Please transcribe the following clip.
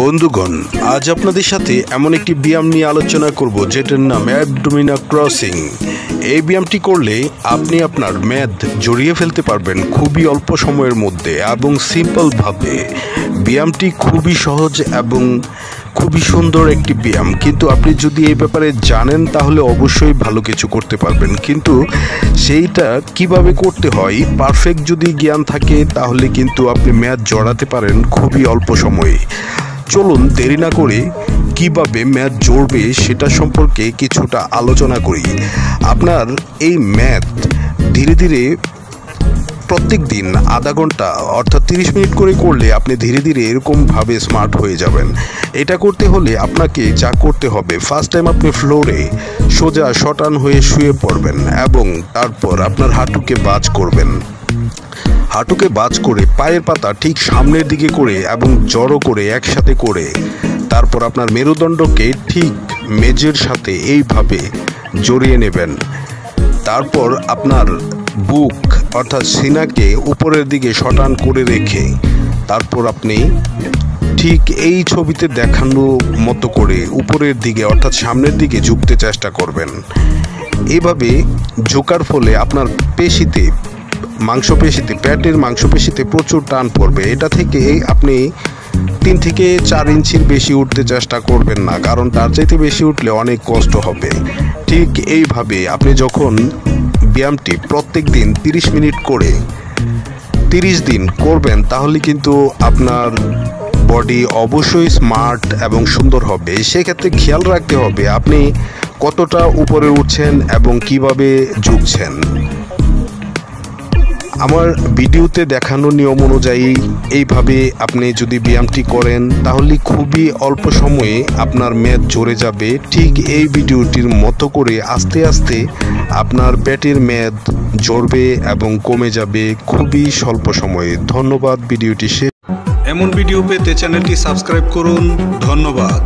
বন্ধুগণ, আজ আপনাদের সাথে এমন একটি ব্যায়াম নিয়ে আলোচনা করব যেটার নাম অ্যাবডোমিনাল ক্রসিং। এই ব্যায়ামটি করলে আপনি আপনার মেদ জড়িয়ে ফেলতে পারবেন খুবই অল্প সময়ের মধ্যে এবং সিম্পলভাবে। ব্যায়ামটি খুবই সহজ এবং খুবই সুন্দর একটি ব্যায়াম, কিন্তু আপনি যদি এই ব্যাপারে জানেন তাহলে অবশ্যই ভালো কিছু করতে পারবেন। কিন্তু সেইটা কিভাবে করতে হয় পারফেক্ট যদি জ্ঞান থাকে তাহলে কিন্তু আপনি মেদ জড়াতে পারেন খুবই অল্প সময়ে। চলুন দেরি না করে কীভাবে মেদ জড়বে সেটা সম্পর্কে কিছুটা আলোচনা করি। আপনার এই মেদ ধীরে ধীরে প্রত্যেক দিন আধা ঘন্টা অর্থাৎ 30 মিনিট করে করলে আপনি ধীরে ধীরে এরকমভাবে স্মার্ট হয়ে যাবেন। এটা করতে হলে আপনাকে যা করতে হবে, ফার্স্ট টাইম আপনি ফ্লোরে সোজা শটান হয়ে শুয়ে পড়বেন এবং তারপর আপনার হাঁটুকে বাজ করবেন। হাঁটুকে বাজ করে পায়ের পাতা ঠিক সামনের দিকে করে এবং জড়ো করে একসাথে করে তারপর আপনার মেরুদণ্ডকে ঠিক মেজের সাথে এইভাবে জড়িয়ে নেবেন। তারপর আপনার বুক অর্থাৎ সিনাকে উপরের দিকে শটান করে রেখে তারপর আপনি ঠিক এই ছবিতে দেখানো মতো করে উপরের দিকে অর্থাৎ সামনের দিকে ঝুঁকতে চেষ্টা করবেন। এভাবে ঝোঁকার ফলে আপনার পেশিতে মাংসপেশিতে প্যাটের মাংসপেশিতে প্রচুর টান পড়বে। এটা থেকে আপনি 3 থেকে 4 ইঞ্চির বেশি উঠতে চেষ্টা করবেন না, কারণ তার চাইতে বেশি উঠলে অনেক কষ্ট হবে। ঠিক এইভাবে আপনি যখন ব্যায়ামটি প্রত্যেক দিন 30 মিনিট করে 30 দিন করবেন তাহলে কিন্তু আপনার বডি অবশ্যই স্মার্ট এবং সুন্দর হবে। সেক্ষেত্রে খেয়াল রাখতে হবে আপনি কতটা উপরে উঠছেন এবং কিভাবে ঝুঁকছেন। আমার ভিডিওতে দেখানো নিয়ম অনুযায়ী এইভাবে আপনি যদি ব্যায়ামটি করেন তাহলে খুবই অল্প সময়ে আপনার মেদ জড়ে যাবে। ঠিক এই ভিডিওটির মতো করে আস্তে আস্তে আপনার পেটের মেদ জড়বে এবং কমে যাবে খুবই স্বল্প সময়ে। ধন্যবাদ। ভিডিওটি শেষ। এমন ভিডিও পেতে চ্যানেলটি সাবস্ক্রাইব করুন। ধন্যবাদ।